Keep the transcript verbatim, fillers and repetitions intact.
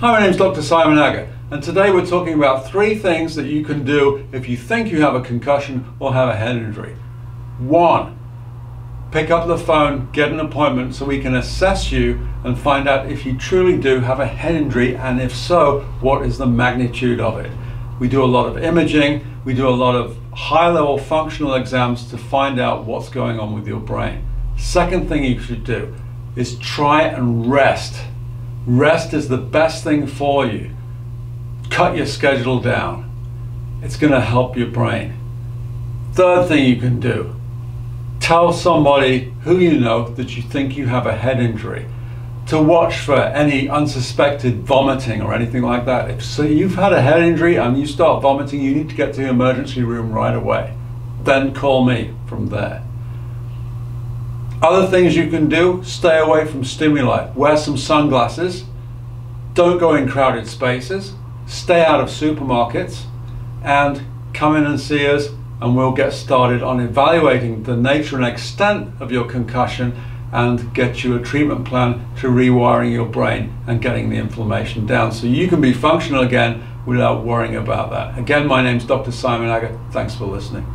Hi, my name is Doctor Simon Agger, and today we're talking about three things that you can do if you think you have a concussion or have a head injury. One, pick up the phone, get an appointment so we can assess you and find out if you truly do have a head injury, and if so, what is the magnitude of it. We do a lot of imaging, we do a lot of high-level functional exams to find out what's going on with your brain. Second thing you should do is try and rest. Rest is the best thing for you. Cut your schedule down. It's going to help your brain. Third thing you can do, tell somebody who you know that you think you have a head injury to watch for any unsuspected vomiting or anything like that. If so, you've had a head injury and you start vomiting, you need to get to the emergency room right away. Then call me from there. Other things you can do, stay away from stimuli. Wear some sunglasses. Don't go in crowded spaces. Stay out of supermarkets. And come in and see us, and we'll get started on evaluating the nature and extent of your concussion and get you a treatment plan to rewiring your brain and getting the inflammation down so you can be functional again without worrying about that. Again, my name's Doctor Simon Agger. Thanks for listening.